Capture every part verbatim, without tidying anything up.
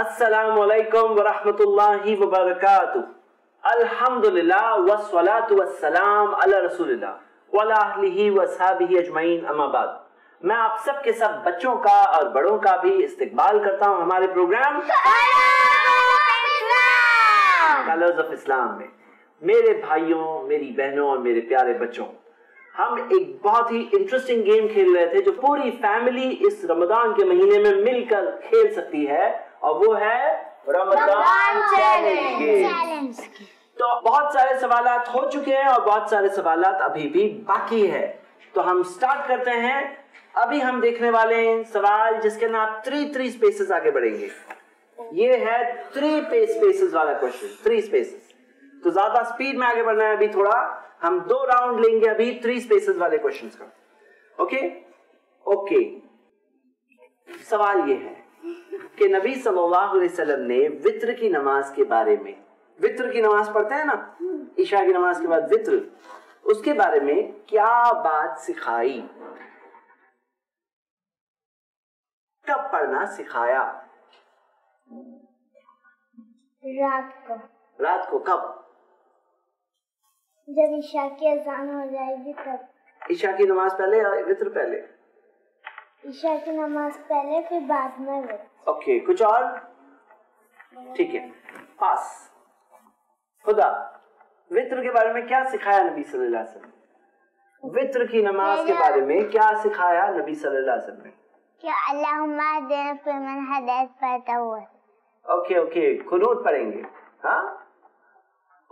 अस्सलामु अलैकुम व रहमतुल्लाहि व बरकातुहू। अल्हम्दुलिल्लाह वस्सलातु वस्सलाम अला रसूलिल्लाह व अला अहलिहि व असहाबिहि अजमईन, अम्मा बाद। मैं आप सब के सब बच्चों का और बड़ों का भी इस्तिकबाल करता हूँ हमारे प्रोग्राम कलर्स ऑफ इस्लाम में। मेरे भाइयों, मेरी बहनों और मेरे प्यारे बच्चों, हम एक बहुत ही इंटरेस्टिंग गेम खेल रहे थे जो पूरी फैमिली इस रमजान के महीने में मिलकर खेल सकती है, और वो है रमजान चैलेंज गेम। तो बहुत सारे सवालात हो चुके हैं और बहुत सारे सवालात अभी भी बाकी है, तो हम स्टार्ट करते हैं। अभी हम देखने वाले हैं सवाल जिसके नाम थ्री थ्री स्पेसेस आगे बढ़ेंगे। ये है थ्री स्पेसेस वाला क्वेश्चन, थ्री स्पेसेस। तो ज्यादा स्पीड में आगे बढ़ना है अभी थोड़ा। हम दो राउंड लेंगे अभी थ्री स्पेसेस वाले क्वेश्चंस का। ओके ओके सवाल ये है कि नबी सल्लल्लाहु अलैहि वसल्लम ने वित्र की नमाज के बारे में, वित्र की नमाज पढ़ते हैं ना ईशा की नमाज के बाद वित्र, उसके बारे में क्या बात सिखाई, कब पढ़ना सिखाया? रात को। रात को कब? जब ईशा की अजान हो जाएगी तब। ईशा की नमाज पहले या वित्र पहले? ईशा की नमाज पहले फिर बाद में वित्र। ओके, कुछ और? ठीक है, पास। खुदा वित्र के बारे में क्या सिखाया नबी सल्लल्लाहु अलैहि वसल्लम? वित्र की नमाज के बारे में क्या सिखाया नबी सल्लल्लाहु अलैहि वसल्लम ने? क्या अल्लाहुम्मा हदिना फिमन हदैत पढ़ता हुआ। ओके ओके कुनूत पढ़ेंगे, हाँ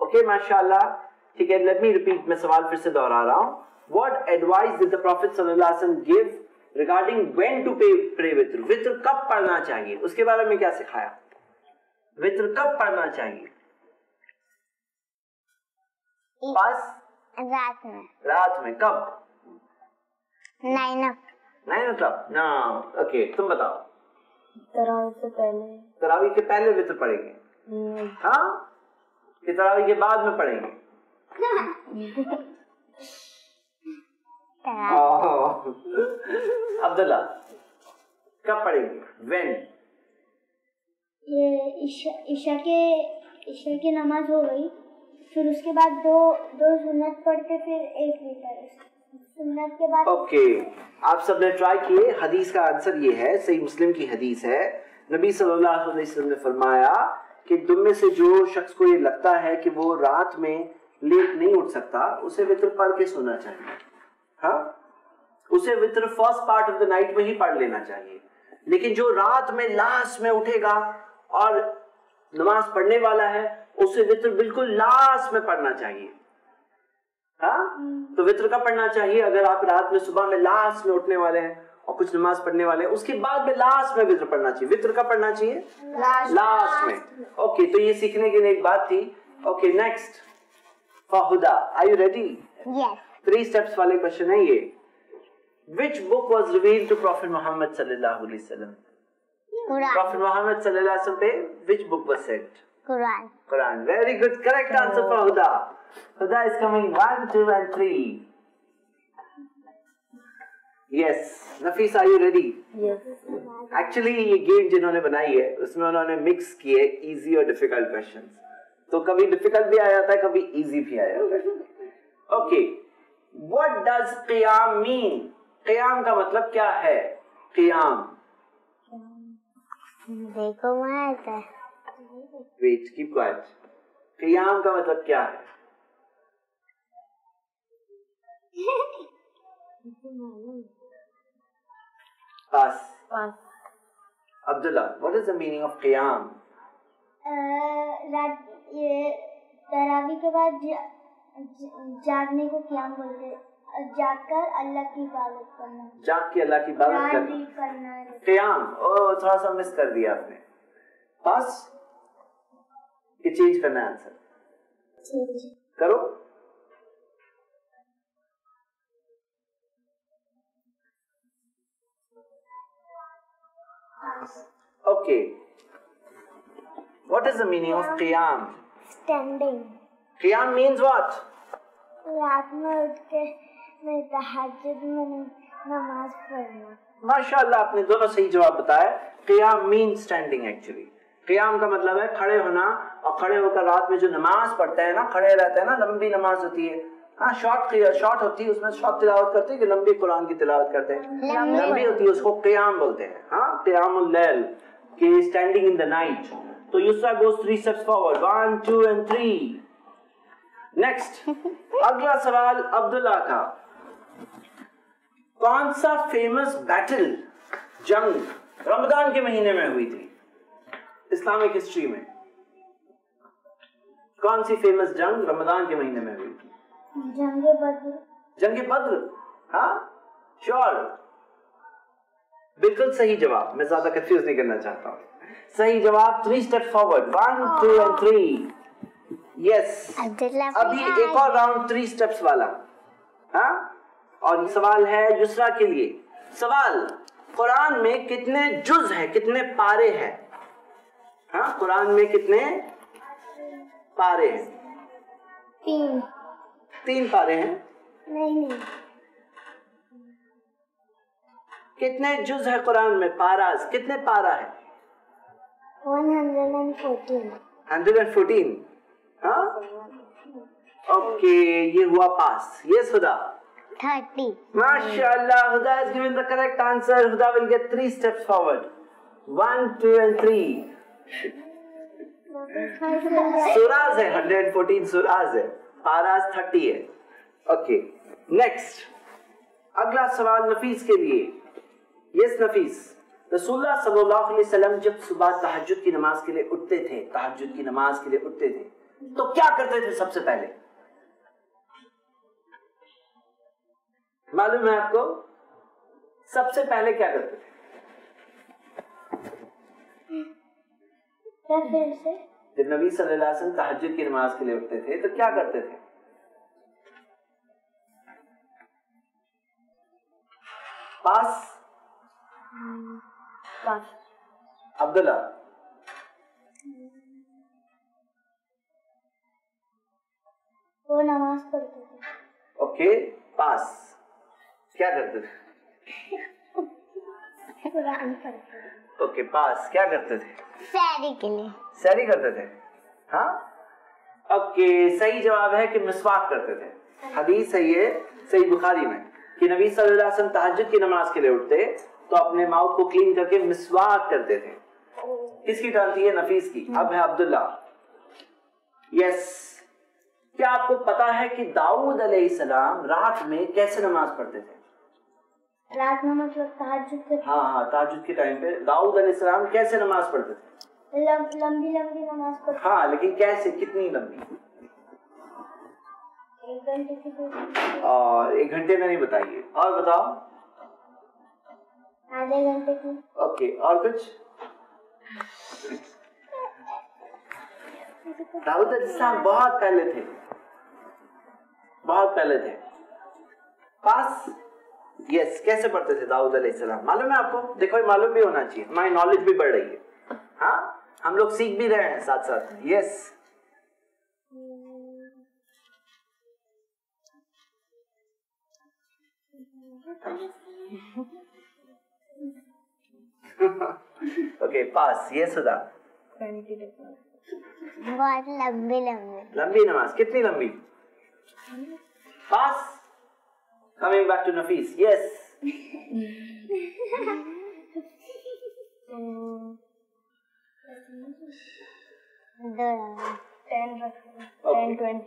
ओके माशाल्लाह। ठीक है, लेट मी रिपीट, मैं सवाल फिर से दोहरा रहा हूं। What advice did the prophet सल्लल्लाहु अलैहि वसल्लम give regarding when to pray वित्र, वित्र कब पढ़ना चाहिए, उसके बारे में क्या सिखाया? वित्र कब पढ़ना चाहिए? बस रात में। रात में कब? नाइन नाइन o'clock ना। ओके तुम बताओ। तरावी से पहले। तरावी के पहले वित्र पढ़ेंगे, हाँ कि तरावी के बाद में पढ़ेंगे? अब्दुल्ला कब पढ़ेंगे? व्हेन ये ईशा ईशा के ईशा की नमाज हो गई, फिर उसके बाद दो दो सुन्नत पढ़ते, फिर एक वित्र सुन्नत के बाद। ओके आप सबने ट्राई किए। हदीस का आंसर ये है, सही मुस्लिम की हदीस है, नबी सल्लल्लाहु अलैहि वसल्लम ने फरमाया कि तुम में से जो शख्स को ये लगता है कि वो रात में लेट नहीं उठ सकता, उसे वित्र पढ़ के सोना चाहिए, हाँ उसे वित्र first part of the night में ही पढ़ लेना चाहिए। लेकिन जो रात में लास्ट में उठेगा और नमाज पढ़ने वाला है, उसे वित्र बिल्कुल लास्ट में पढ़ना चाहिए, हाँ तो वित्र का पढ़ना चाहिए। अगर आप रात में सुबह में लास्ट में उठने वाले हैं और कुछ नमाज पढ़ने वाले हैं, उसके बाद में लास्ट में वित्र पढ़ना चाहिए। वित्र का पढ़ना चाहिए लास्ट, लास्ट में। ओके तो ये सीखने के लिए एक बात थी। Okay next Fahuda, are you ready? Yes. Three steps वाले क्वेश्चन है ये। Which book was revealed to Prophet Muhammad sallallahu alaihi wasallam? Quran. Prophet Muhammad sallallahu alaihi wasallam पे which book was sent? Quran. Quran. Very good. Correct answer, Fahuda. Fahuda is coming one, two, and three. Yes. Nafis, are you ready? Yes. Actually ये game जिन्होंने बनाई है उसमें उन्होंने mix किए easy और difficult questions. तो कभी डिफिकल्ट भी आ जाता है, कभी इजी भी आ जाता है। ओके व्हाट डज क़ियाम मीन? क़ियाम का मतलब क्या है? क़ियाम देखो वहाँ है। Wait keep quiet. क़ियाम का मतलब क्या है? Pass pass. Abdullah what is the meaning of क़ियाम? रात ये तरावी के बाद जा, जागने को क्या बोलते हैं? जागकर अल्लाह की इबादत करना। जाग के अल्लाह की इबादत करना, करना क़ियाम। ओ थोड़ा सा मिस कर दिया आपने। बस ये चेंज करना है आंसर, करो। Okay What is the meaning of qiyam? Standing. Qiyam means what? रात में उठ के मैं तहज्जुद में नमाज पढ़ना। माशाल्लाह आपने दोनों सही जवाब बताया। qiyam means standing actually. क़ियाम का मतलब है खड़े होना, और खड़े होकर रात में जो नमाज पढ़ते हैं ना, खड़े रहते हैं ना, लंबी नमाज होती है, हाँ शॉर्ट शॉर्ट होती है, उसमें शॉर्ट तिलावत करते हैं कि लंबी कुरान की तिलावत करते हैं, लंबी होती है उसको क़ियाम बोलते हैं, हाँ क़ियामुल लैल कि स्टैंडिंग इन द नाइट। तो Yusra goes three steps forward, one two and three. Next अगला सवाल अब्दुल्ला का, कौन सा फेमस बैटल जंग रमजान के महीने में हुई थी इस्लामिक हिस्ट्री में? कौन सी फेमस जंग रमजान के महीने में हुई थी? जंग-ए-बद्र। जंग-ए-बद्र, हाँ श्योर, बिल्कुल सही जवाब, मैं ज्यादा कंफ्यूज नहीं करना चाहता हूँ। सही जवाब, three step forward, one two and three. Yes, अभी एक और राउंड थ्री स्टेप्स वाला, हाँ, और सवाल है युसरा के लिए। सवाल, कुरान में कितने जुज है, कितने पारे हैं? हाँ, कुरान में कितने पारे हैं? तीन। तीन पारे हैं? नहीं नहीं, कितने जुज है कुरान में? पाराज कितने पारा है? एक सौ चौदह। एक सौ चौदह, हाँ ओके, ये हुआ पास। ये सुधा थर्टी। माशाल्लाह, Huda has given the correct answer. Huda will get three steps forward. One, two, and three. Surahs है, one hundred fourteen surahs है, पारास thirty है. Okay, next. अगला सवाल नफीस के लिए। Yes, नफीस. रसूलुल्लाह सल्लल्लाहु अलैहि वसल्लम जब सुबह तहज्जुद की नमाज के लिए उठते थे, तहज्जुद की नमाज के लिए उठते थे, तो क्या करते थे सबसे पहले? मालूम है आपको? सबसे पहले क्या करते थे? जब नबी सल्लल्लाहु अलैहि वसल्लम तहज्जुद की नमाज के लिए उठते थे तो क्या करते थे? पास। अब्दुल्ला, वो नमाज पढ़ते थे। ओके, पास क्या करते थे? कुरान पढ़ते थे। ओके, पास क्या करते थे? सैरी के लिए। सैरी करते थे, हाँ ओके, सही जवाब है कि मिसवाक करते थे। हदीस है ये सही बुखारी में कि नबी सल्लल्लाहु अलैहि वसल्लम तहज्जुद की नमाज के लिए उठते तो अपने माउथ को क्लीन करके मिसवाक करते थे। किसकी टर्न थी? नफीस की। अब है अब्दुल्ला। यस, क्या आपको पता है कि दाऊद अलैहिस्सलाम रात में कैसे नमाज पढ़ते थे? रात में मतलब तहज्जुद के, हाँ हाँ तहज्जुद के टाइम पे दाऊद अलैहिस्सलाम कैसे नमाज पढ़ते थे? लंबी लंबी लंबी नमाज पढ़ते थे। हाँ, लेकिन कैसे, कितनी लंबी? एक घंटे की। और एक घंटे में नहीं बताइए, और बताओ आधे घंटे की। ओके, और कुछ? दाऊद अलैहिस्सलाम बहुत पहले थे, बहुत पहले थे। पास। यस yes, कैसे पढ़ते थे दाऊद अलैहिस्सलाम? मालूम है आपको? देखो, ये मालूम भी होना चाहिए, हमारी नॉलेज भी बढ़ रही है, हाँ हम लोग सीख भी रहे हैं साथ साथ। Yes, okay pass. ये सुधा, बहुत लंबी लंबी लंबी नमाज। कितनी लंबी? पास। Coming back to Nafis. Yes. okay.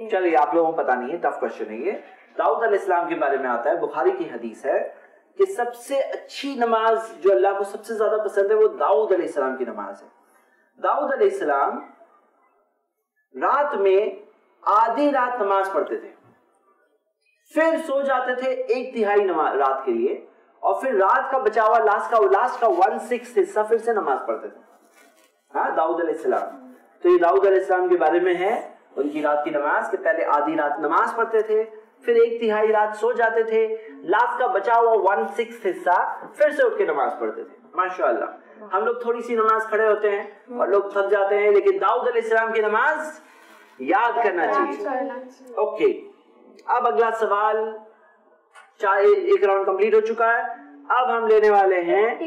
चलिए, आप लोगों को पता नहीं है, टफ क्वेश्चन है ये। दाऊद अलैहिस्सलाम के बारे में आता है, बुखारी की हदीस है कि सबसे अच्छी नमाज जो अल्लाह को सबसे ज्यादा पसंद है वो दाऊद अलैहिस्सलाम की नमाज है। दाऊद अलैहिस्सलाम रात में आधी रात नमाज पढ़ते थे, फिर सो जाते थे एक तिहाई नमाज रात के लिए, और फिर रात का बचा हुआ लास्ट का लास्ट का वन सिक्स हिस्सा फिर से नमाज पढ़ते थे। हाँ, दाऊद अलैहिस्सलाम। तो ये दाऊद अलैहिस्सलाम के बारे में है, उनकी रात की नमाज के पहले आधी रात नमाज पढ़ते थे, फिर एक तिहाई रात सो जाते थे, लास्ट का बचा हुआ वन सिक्स हिस्सा फिर से उठ के नमाज पढ़ते थे। माशाल्लाह, हम लोग थोड़ी सी नमाज खड़े होते हैं और लोग थक जाते हैं, लेकिन दाऊद अलैहिस्सलाम की नमाज याद करना चाहिए। ओके, अब अगला सवाल, चाहे एक राउंड कंप्लीट हो चुका है, अब हम लेने वाले हैं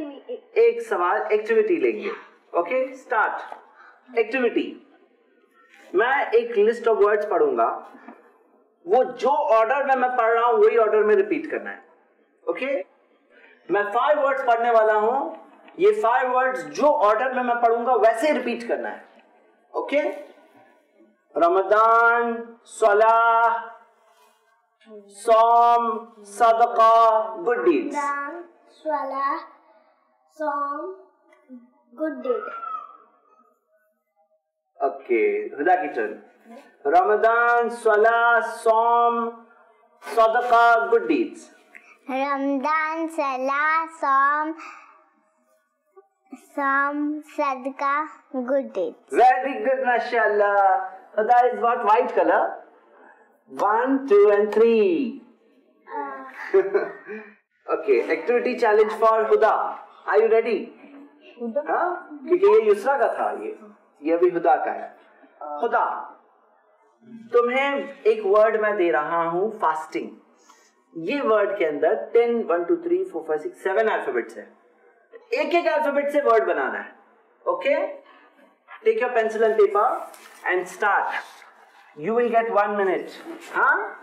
एक सवाल, एक्टिविटी लेंगे। Okay start. एक्टिविटी। मैं एक लिस्ट ऑफ वर्ड्स पढ़ूंगा, वो जो ऑर्डर में मैं पढ़ रहा हूँ वही ऑर्डर में रिपीट करना है। Okay okay? मैं फाइव वर्ड्स पढ़ने वाला हूँ, ये फाइव वर्ड्स जो ऑर्डर में मैं पढ़ूंगा वैसे रिपीट करना है। Okay okay? रमजान, सलाह, सौम, सदका, गुड डीड्स। रमजान, सलाह, सौम, गुड डीड्स। ओके, हुदा की टर्न। रमजान, सलाह, सौम, सदका, गुड डीड्स। रमजान, सलाह, सौम, सौम, सदका, गुड डीड्स। वेरी गुड, माशाल्लाह। Huda is what white colour? One, two and three. Okay, activity challenge for Huda. Are you ready? हाँ, क्योंकि ये यूसरा का था, ये ये भी खुदा का है। खुदा, तुम्हें एक वर्ड मैं दे रहा हूँ, फास्टिंग। ये वर्ड के अंदर ten one two three four five six seven alphabets है। एक एक अल्फाबेट से वर्ड बनाना है। Okay, take your pencil and paper and start. You will get one minute. हाँ,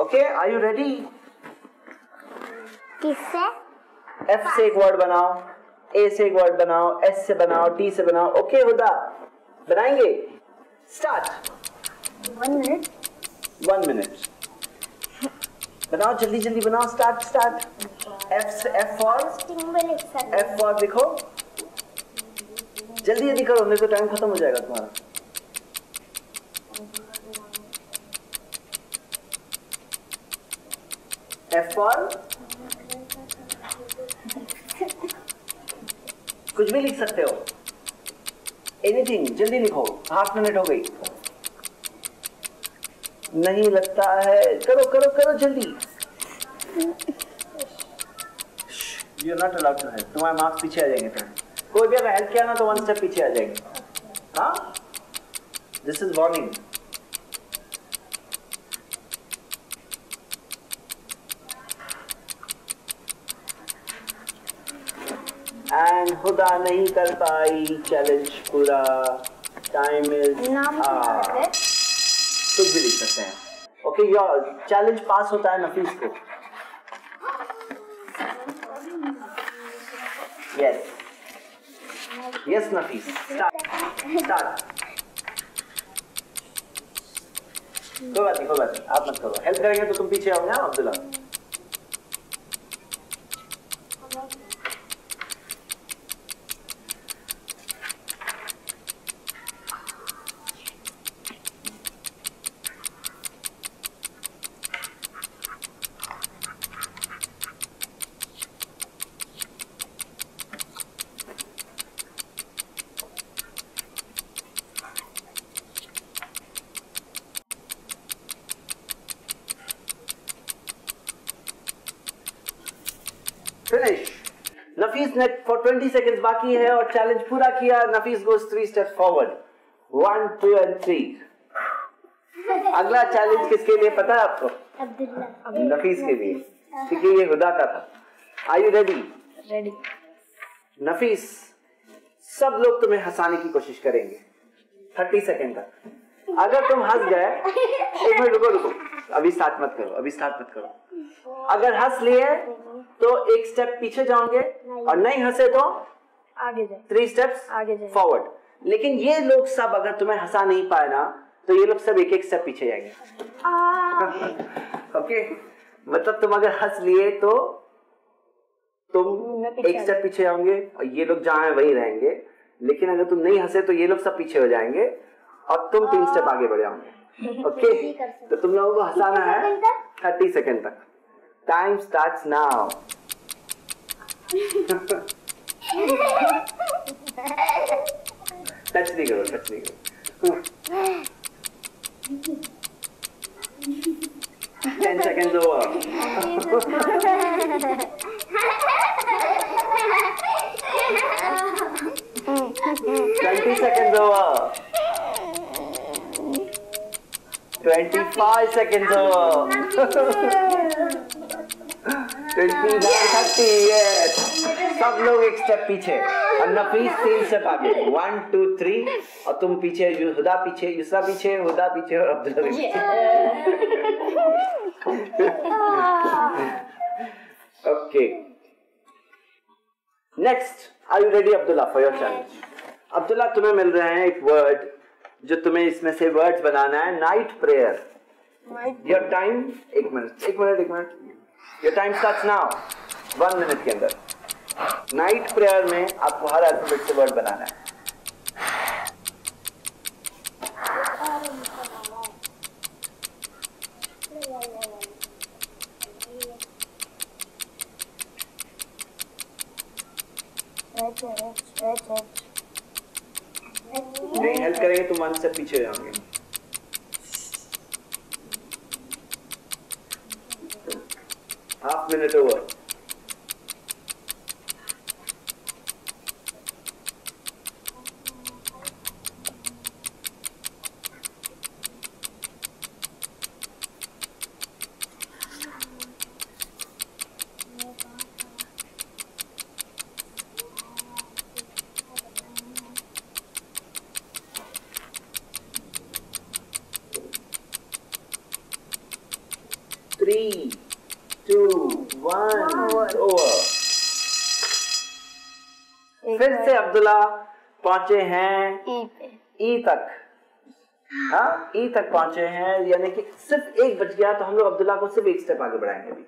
ओके, आर यू रेडी? किससे? एफ से एक वर्ड बनाओ, ए से एक वर्ड बनाओ, एस से बनाओ, टी से बनाओ। ओके okay, हुदा बनाएंगे, start. One minute one minute बनाओ, जल्दी जल्दी बनाओ। Start start F F for F for लिखो, जल्दी जल्दी करो, नहीं तो टाइम खत्म हो जाएगा तुम्हारा। एफ फॉर कुछ भी लिख सकते हो, एनीथिंग, जल्दी लिखो, हाफ मिनट हो गई। नहीं लगता है, करो करो करो जल्दी। You are not allowed to help, तुम्हारे मार्क्स पीछे आ जाएंगे। तुम्हें कोई भी अगर हेल्प किया ना तो वन स्टेप पीछे आ जाएंगे। हाँ, this is warning. And Huda नहीं कर पाई चैलेंज पूरा। Time is out. कुछ भी लिख सकते हैं। ओके, योर चैलेंज पास होता है नफीस को। Yes yes Nafees, start start. कोई बात नहीं, कोई बात नहीं, आप मत करो, हेल्प करेंगे तो तुम पीछे आओगे। हाँ अब्दुल्ला, फिनिश। नफीस ने फॉर ट्वेंटी सेकंड्स बाकी है और चैलेंज पूरा किया। Nafees goes three steps forward, one two and three. अगला चैलेंज किसके लिए पता है आपको? नफीस के लिए, क्योंकि ये खुदा का था। Are you ready? Ready. Nafees, सब लोग तुम्हें हंसाने की कोशिश करेंगे थर्टी सेकेंड तक। अगर तुम हंस गए, एक मिनट रुको रुको, अभी स्टार्ट मत करो, अभी स्टार्ट मत करो। अगर हंस लिए तो एक स्टेप पीछे जाओगे, और नहीं हंसे तो आगे जाए, थ्री स्टेप्स आगे जाए फॉरवर्ड। लेकिन ये लोग सब अगर तुम्हें हंसा नहीं पाए ना तो ये लोग सब एक एक स्टेप पीछे जाएंगे। ओके, मतलब तुम अगर हंस लिए तो तुम एक स्टेप पीछे जाओगे और ये लोग जहाँ है वही रहेंगे। लेकिन अगर तुम नहीं हंसे तो ये लोग सब पीछे हो जाएंगे और तुम तीन स्टेप आगे बढ़ जाओगे। ओके, तो तुम लोगों को हंसाना है थर्टी सेकेंड तक। Time starts now. Touch the girl, touch the girl. Ten seconds over. Twenty seconds over. Twenty-five seconds over. सब लोग एक स्टेप पीछे और नफीस तीन स्टेप आगे। वन टू थ्री और तुम पीछे, हुदा पीछे, यूसुफ पीछे, हुदा पीछे और अब्दुल्ला पीछे। Okay, next, are you ready Abdullah for your challenge? Abdullah, तुम्हें मिल रहे हैं एक वर्ड जो तुम्हें इसमें से वर्ड्स बनाना है। Night prayer. योर टाइम एक मिनट, एक मिनट, एक minute. Your time starts now. One minute के अंदर नाइट प्रेयर में आपको हर अल्फाबेट से वर्ड बनाना है। नहीं हेल्प करेंगे तो मन से पीछे जाओगे। Half minute over. पहुंचे हैं ई पे, ई तक, हाँ ई तक पहुंचे हैं, यानी कि सिर्फ एक बच गया तो हम लोग अब्दुल्ला को सिर्फ एक स्टेप आगे बढ़ाएंगे अभी,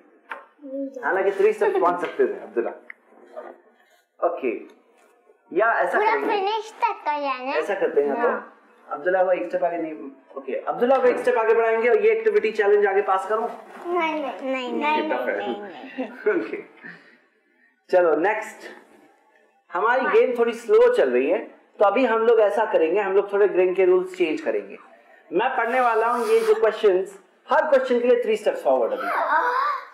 हालांकि थ्री स्टेप पहुंच सकते थे अब्दुल्ला। ओके, या ऐसा फिनिश तक का जाना, ऐसा करते हैं तो अब्दुल्ला को एक स्टेप आगे नहीं। ओके, अब्दुल्ला को एक स्टेप आगे बढ़ाएंगे और ये एक्टिविटी चैलेंज आगे पास करूं? नहीं नहीं नहीं नहीं। ओके, चलो नेक्स्ट। हमारी गेम थोड़ी स्लो चल रही है तो अभी हम लोग ऐसा करेंगे, हम लोग थोड़े गेम के रूल्स चेंज करेंगे। मैं पढ़ने वाला हूँ ये जो क्वेश्चंस, हर क्वेश्चन के लिए थ्री स्टेप्स फॉरवर्ड। अभी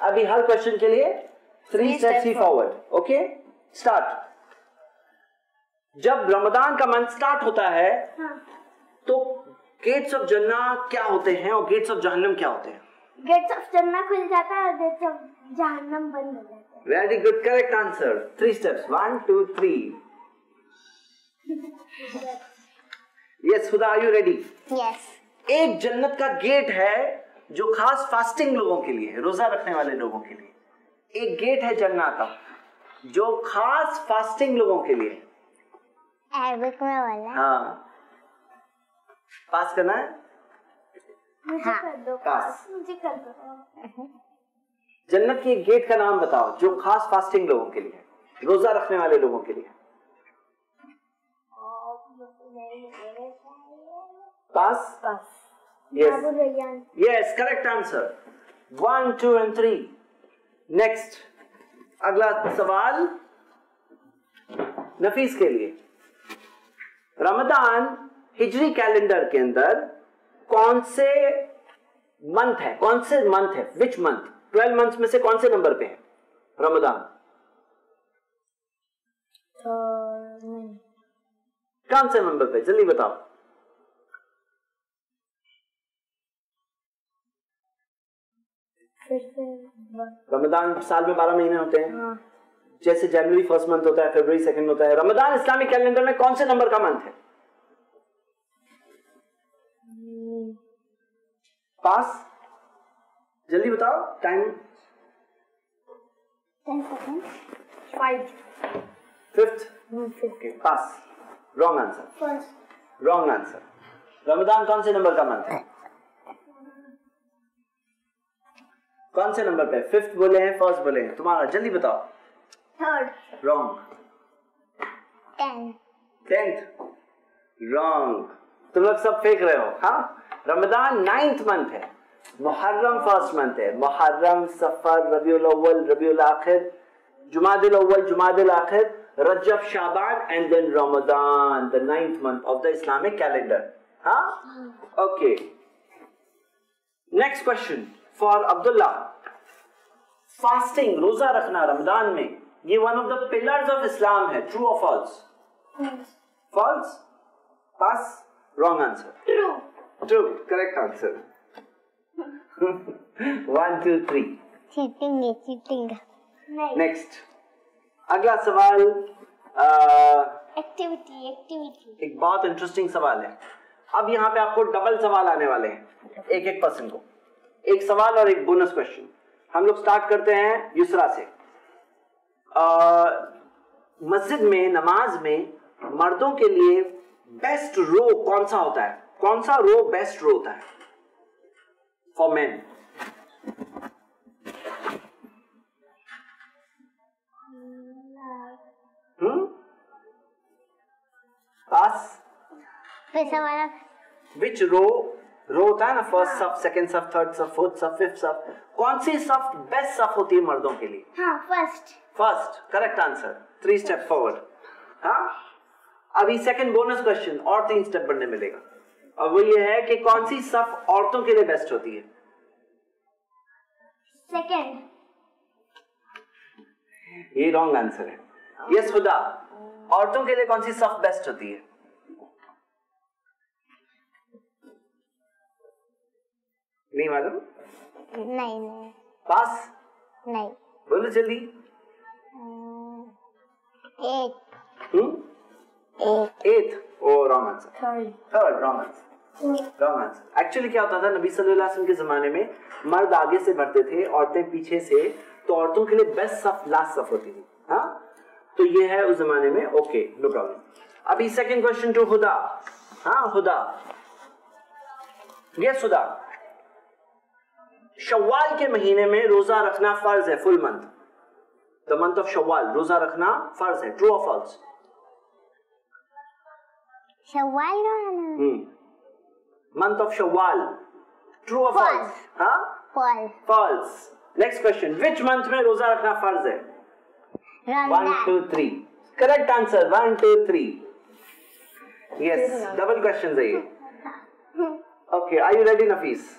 अभी हर क्वेश्चन के लिए थ्री स्टेप्स ही फॉरवर्ड। Okay, start. जब रमजान का मंथ स्टार्ट होता है तो गेट्स ऑफ जन्ना क्या होते हैं और गेट्स ऑफ जहन्नम क्या होते हैं? गेट्स ऑफ जन्ना खुल जाता है और गेट्स ऑफ जहन्नम बंद हो जाता है। Very good, correct answer. Three steps, one two three. Yes, Huda, are you ready? Yes. एक जन्नत का गेट है जो खास फास्टिंग लोगों के लिए है, रोजा रखने वाले लोगों के लिए। एक गेट है जन्नत का जो खास फास्टिंग लोगों के लिए है। अरबिक में वाला? हाँ, पास करना है। मुझे कर दो पास, मुझे कर दो। जन्नत के गेट का नाम बताओ जो खास फास्टिंग लोगों के लिए है, रोजा रखने वाले लोगों के लिए। Pass? Pass. Yes, yes, correct answer, one two and three. Next, अगला सवाल नफीस के लिए। रमजान हिजरी कैलेंडर के अंदर कौन से मंथ है? कौन से मंथ है? Which month? ट्वेल्व मंथ्स में से कौन से नंबर पे है रमजान? तो नहीं, कौन से नंबर पे? जल्दी बताओ। रमजान साल में बारह महीने होते हैं। हाँ। जैसे जनवरी फर्स्ट मंथ होता है, फरवरी सेकंड होता है। रमजान इस्लामिक कैलेंडर में कौन से नंबर का मंथ है? पास, जल्दी बताओ। Time five fifth. Pass, wrong answer, wrong answer. Ramzan कौन से नंबर का मंथ है? कौन से नंबर पे? फिफ्थ बोले हैं, फर्स्ट बोले हैं, तुम्हारा जल्दी बताओ। Third. Wrong. Tenth. Tenth, wrong. तुम लोग सब फेंक रहे हो। हाँ, रमजान नाइन्थ मंथ है, मुहर्रम फर्स्ट मंथ है। मुहर्रम, सफर, रबीउल अव्वल, रबीउल आखिर, Jumadil Awwal, Jumadil Akhir, Rajab, Shaban and then Ramzan, the ninth month of the Islamic calendar. हाँ, okay. Next question for Abdullah. Fasting, रोजा रखना रमजान में, ये one of the pillars of Islam है। ट्रू और false? False. Pass, wrong answer. True. True, correct answer. One two three. Cheating है, cheating. Next, अगला सवाल एक्टिविटी एक्टिविटी एक बहुत इंटरेस्टिंग सवाल है। अब यहाँ पे आपको डबल सवाल आने वाले हैं एक एक पर्सन को, एक सवाल और एक बोनस क्वेश्चन। हम लोग स्टार्ट करते हैं युसरा से। मस्जिद में नमाज में मर्दों के लिए बेस्ट रो कौन सा होता है? कौन सा रो बेस्ट रो होता है फॉर मेन? हम्म पास पैसा वाला विच रो रो होता है ना, फर्स्ट सफ, सेकंड सफ, थर्ड सफ, फोर्थ सफ, फिफ्थ सफ, कौन सी सफ बेस्ट सफ होती है मर्दों के लिए? हाँ, first first correct answer, three step forward. हाँ अभी सेकंड बोनस क्वेश्चन और तीन स्टेप बनने मिलेगा, और वो ये है कि कौन सी सफ औरतों के लिए बेस्ट होती है? सेकंड। ये रॉन्ग आंसर है। यस खुदा, औरतों के लिए कौन सी सफ बेस्ट होती है? नहीं मालूम? नहीं नहीं पास नहीं, बोलो जल्दी। Eight eight eight oh wrong answer, third third wrong answer wrong answer. Actually क्या होता था, नबी सल्लल्लाहु अलैहि वसल्लम के जमाने में मर्द आगे से बढ़ते थे, औरतें पीछे से, तो औरतों के लिए बेस्ट सफ लास्ट सफ होती थी। हाँ तो ये है उस जमाने में। Okay no problem. अभी सेकंड क्वेश्चन टू हुदा। हाँ हुदा, यस हुदा, शव्वाल के महीने में रोजा रखना फर्ज है, full month, the month of शव्वाल रोजा रखना फर्ज है, ट्रू और false? Shawwal month of Shawwal true और फॉल्स? हाँ false. Next question, which month में रोजा रखना फर्ज है? One two three correct answer, one two three. Yes double question है ये। Okay are you ready Nafees?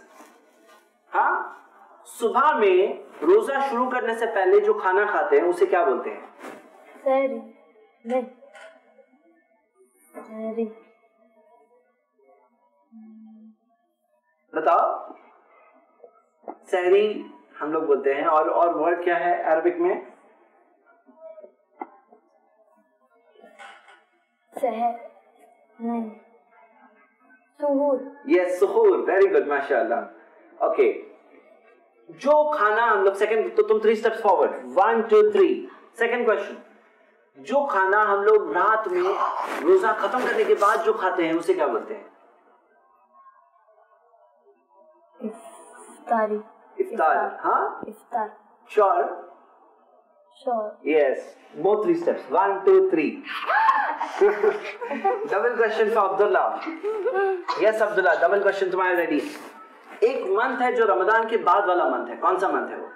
हाँ सुबह में रोजा शुरू करने से पहले जो खाना खाते हैं उसे क्या बोलते हैं? सरी, नहीं, सरी। बताओ, सहरी हम लोग बोलते हैं, और और वर्ड क्या है अरबिक में? सहर नहीं, सुहूर। यस सुहूर, वेरी गुड माशाल्लाह। Okay okay. जो खाना हम लोग सेकंड, तो तुम three steps forward, one two three. Second question, जो खाना हम लोग रात में रोजा खत्म करने के बाद जो खाते हैं उसे क्या बोलते हैं? इफ्तारी। इफ्तार। हाँ इफ्तार, sure sure. Yes more three steps, one two three. Double question for Abdullah. Yes Abdullah double question तुम्हारा रेडी। एक मंथ है जो रमजान के बाद वाला मंथ है, कौन सा मंथ है वो?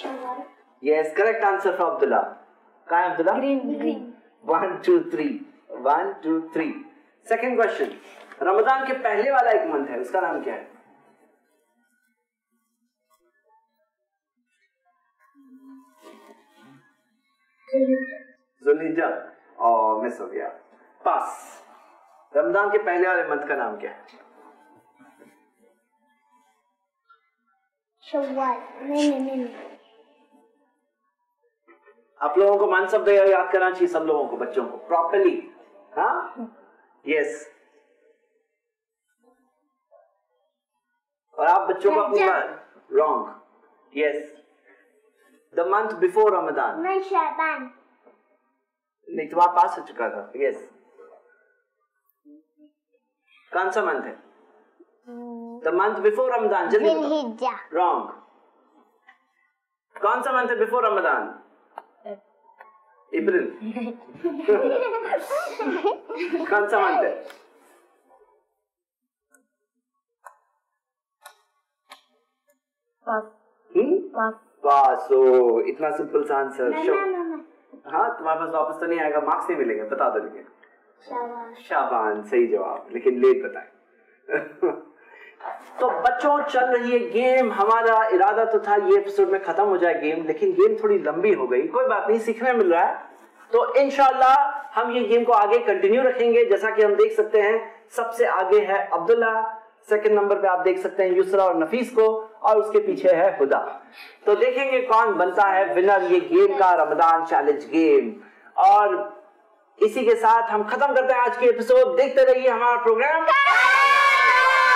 शव्वाल। Yes correct answer for Abdullah. कहाँ है Abdullah? Green green. One two three, one two three. Second question, Ramzan के पहले वाला एक मंथ है, उसका नाम क्या है? ज़ुल्हिज्जा। ओह मिस हो गया, पास। रमजान के पहले वाले मंथ का नाम क्या है? शव्वाल। नहीं नहीं नहीं, आप लोगों को मान शब्द याद करना चाहिए, सब लोगों को, बच्चों को प्रॉपरली। हाँ यस, और आप बच्चों को अपनी बात wrong. Yes the month before Ramzan. नहीं शाबान, नहीं तुम्हारा पास हो चुका था। Yes yes. कौन सा मंथ है? The month before Ramzan. जल्दी रॉन्ग, कौन सा मंथ है बिफोर रमजान? अप्रैल। कौन सा मंथ है? पास। ओ इतना सिंपल सा आंसर। हाँ तुम्हारे पास वापस तो नहीं आएगा, मार्क्स नहीं मिलेगा, बता दो। लेकिन शाबान, शाबान सही जवाब, लेकिन लेट बताए। तो बच्चों चल रही है गेम, हमारा इरादा तो था ये एपिसोड में खत्म हो जाए गेम, लेकिन गेम थोड़ी लंबी हो गई, कोई बात नहीं, सीखने मिल रहा है। तो इंशाल्लाह हम ये गेम को आगे कंटिन्यू रखेंगे। जैसा कि हम देख सकते हैं सबसे आगे है अब्दुल्ला, सेकंड नंबर पे आप देख सकते हैं यूसरा और नफीस को, और उसके पीछे है खुदा। तो देखेंगे कौन बनता है विनर ये गेम का, रमजान चैलेंज गेम। और इसी के साथ हम खत्म करते हैं आज के एपिसोड। देखते रहिए हमारा प्रोग्राम।